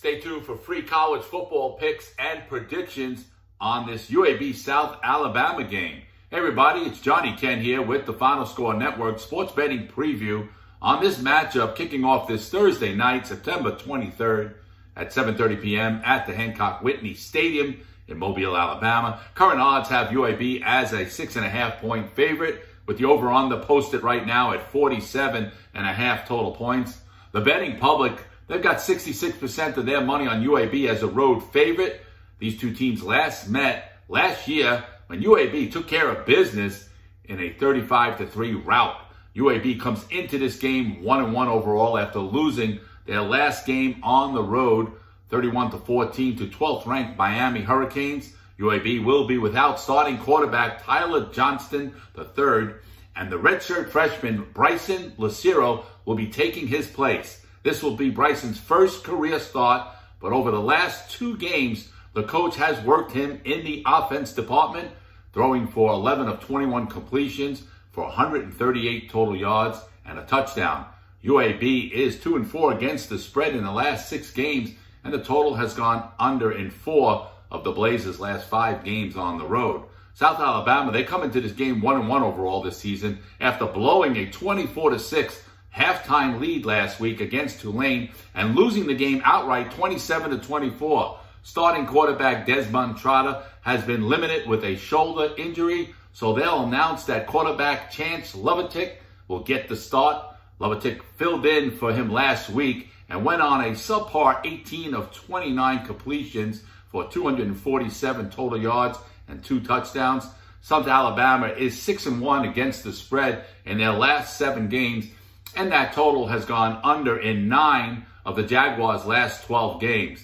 Stay tuned for free college football picks and predictions on this UAB South Alabama game. Hey everybody, it's Johnny Ken here with the Final Score Network sports betting preview on this matchup kicking off this Thursday night, September 23rd at 7:30 p.m. at the Hancock Whitney Stadium in Mobile, Alabama. Current odds have UAB as a 6.5-point favorite with the over-under posted right now at 47.5 total points. The betting public, they've got 66% of their money on UAB as a road favorite. These two teams last met last year when UAB took care of business in a 35-3 rout. UAB comes into this game 1-1 overall after losing their last game on the road 31-14 to 12th-ranked Miami Hurricanes. UAB will be without starting quarterback Tyler Johnston III, and the redshirt freshman Bryson Lacero will be taking his place. This will be Bryson's first career start, but over the last two games, the coach has worked him in the offense department, throwing for 11 of 21 completions for 138 total yards and a touchdown. UAB is 2-4 against the spread in the last 6 games, and the total has gone under in 4 of the Blazers' last 5 games on the road. South Alabama, they come into this game 1-1 overall this season after blowing a 24-6 halftime lead last week against Tulane and losing the game outright 27-24. Starting quarterback Desmond Trotta has been limited with a shoulder injury, so they'll announce that quarterback Chance Lovetic will get the start. Lovetic filled in for him last week and went on a subpar 18 of 29 completions for 247 total yards and 2 touchdowns. South Alabama is 6-1 against the spread in their last 7 games, and that total has gone under in 9 of the Jaguars' last 12 games.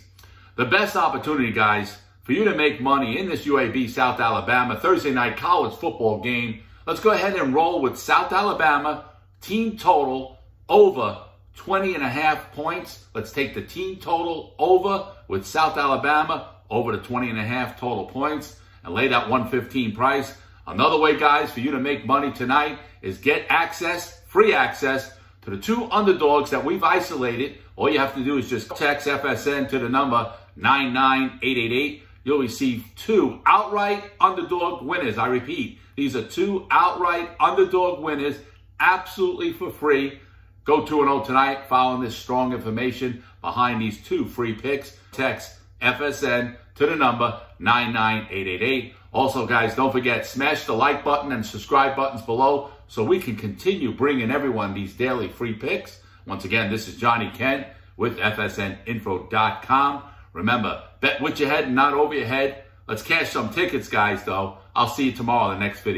The best opportunity, guys, for you to make money in this UAB South Alabama Thursday night college football game, let's go ahead and roll with South Alabama team total over 20.5 points. Let's take the team total over with South Alabama over the 20.5 total points and lay that $115 price. Another way, guys, for you to make money tonight is get access, free access, to the 2 underdogs that we've isolated. All you have to do is just text FSN to the number 99888. You'll receive 2 outright underdog winners. I repeat, these are 2 outright underdog winners absolutely for free. Go 2-0 tonight following this strong information behind these 2 free picks. Text FSN to the number 99888. Also, guys, don't forget, smash the like button and subscribe buttons below so we can continue bringing everyone these daily free picks. Once again, this is Johnny Ken with FSNinfo.com. Remember, bet with your head and not over your head. Let's cash some tickets, guys, though. I'll see you tomorrow in the next video.